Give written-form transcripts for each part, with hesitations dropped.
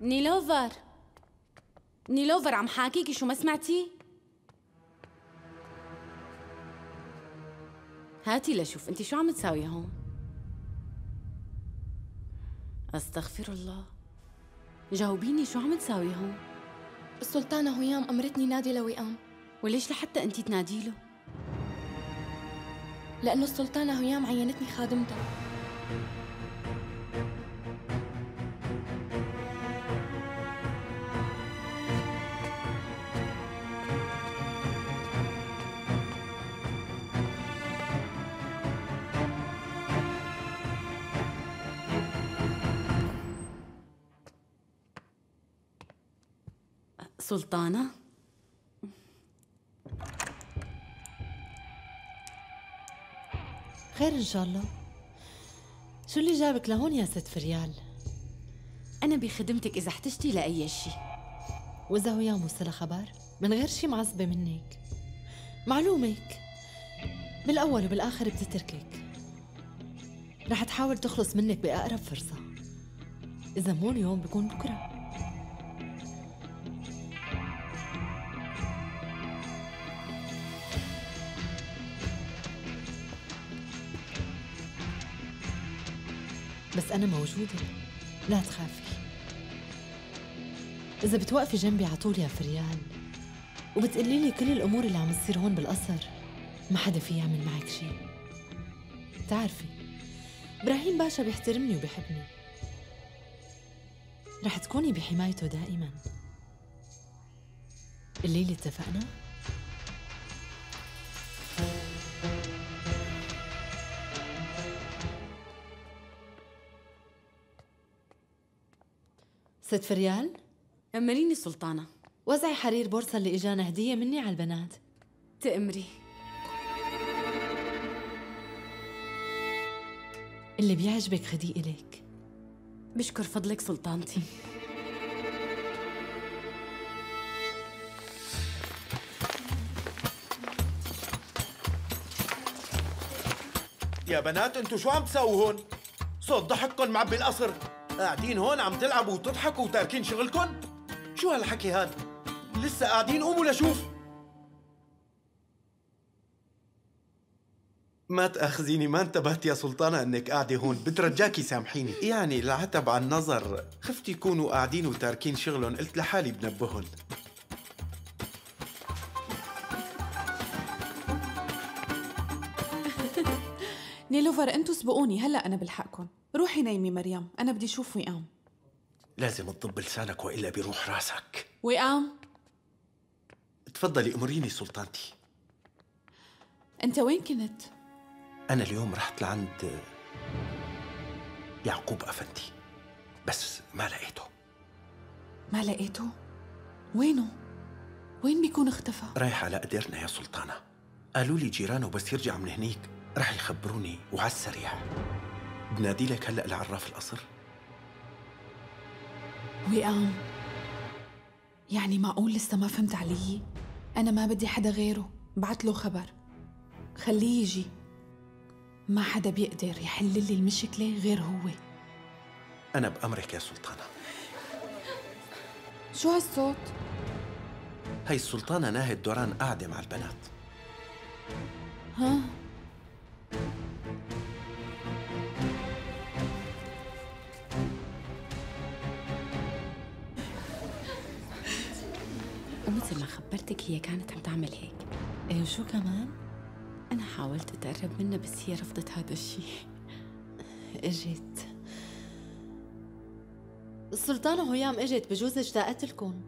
نيلوفر نيلوفر عم حاكيكي شو ما سمعتي؟ هاتي لشوف انت شو عم تساوي هون؟ استغفر الله، جاوبيني شو عم تساوي هون؟ السلطانه هيام امرتني نادي لوئام. وليش لحتى انت تنادي له؟ لانه السلطانه هيام عينتني خادمتها. سلطانة؟ خير إن شاء الله. شو اللي جابك لهون يا ست فريال؟ أنا بخدمتك إذا احتجتي لأي شيء. وإذا هو يوم وصل خبر؟ من غير شيء معصبة منك. معلومك بالأول وبالآخر بتتركك. رح تحاول تخلص منك بأقرب فرصة. إذا مو اليوم بكون بكرة. بس أنا موجودة، لا تخافي. إذا بتوقفي جنبي على طول يا فريال وبتقلي لي كل الأمور اللي عم تصير هون بالقصر، ما حدا في يعمل معك شيء. بتعرفي إبراهيم باشا بيحترمني وبيحبني، رح تكوني بحمايته دائما. الليلة اتفقنا؟ ست فريال؟ أمريني سلطانة. وزعي حرير بورصة اللي إجانا هدية مني على البنات. تأمري. اللي بيعجبك خديه إليك. بشكر فضلك سلطانتي. يا بنات انتو شو عم تساووا هون؟ صوت ضحككن معبي القصر. قاعدين هون عم تلعبوا وتضحكوا وتاركين شغلكم؟ شو هالحكي هاد؟ لسه قاعدين، قوموا لشوف. ما تأخذيني، ما انتبهت يا سلطانة انك قاعدة هون، بترجاكي سامحيني. يعني العتب على النظر، خفت يكونوا قاعدين وتاركين شغلهم، قلت لحالي بنبههم. نيلوفر انتو سبقوني، هلا انا بلحقكم. روحي نيمي مريم، أنا بدي أشوف وئام. لازم تضب لسانك وإلا بيروح راسك. وئام؟ تفضلي أمريني سلطانتي. أنت وين كنت؟ أنا اليوم رحت لعند يعقوب افندي، بس ما لقيته. ما لقيته؟ وينه؟ وين بيكون اختفى؟ رايح على قدرنا يا سلطانة. قالوا لي جيرانه بس يرجع من هنيك رح يخبروني وعلى السريع. بنادي لك هلا لعراف القصر. وئام، يعني معقول لسه ما فهمت علي؟ انا ما بدي حدا غيره، بعت له خبر خليه يجي. ما حدا بيقدر يحل لي المشكله غير هو. انا بامرك يا سلطانه. شو هالصوت؟ هي السلطانه ناهد دوران قاعده مع البنات. ها مثل ما خبرتك هي كانت عم تعمل هيك. ايه وشو كمان؟ أنا حاولت أتقرب منها بس هي رفضت هذا الشيء. إجت السلطانة هيام، إجت بجوز اشتاقت لكم.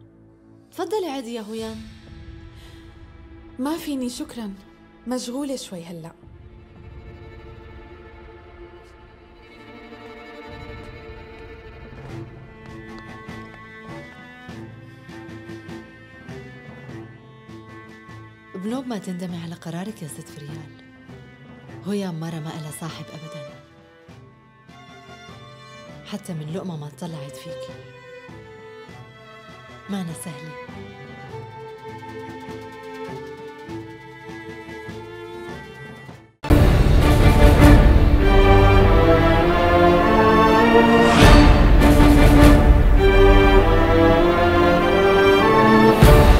تفضلي عادي يا هيام. ما فيني شكراً، مشغولة شوي هلأ. بنوب ما تندمي على قرارك يا ست فريال. هيام مرة ما إلها صاحب أبداً، حتى من لقمة ما طلعت فيكي. مانا سهلة.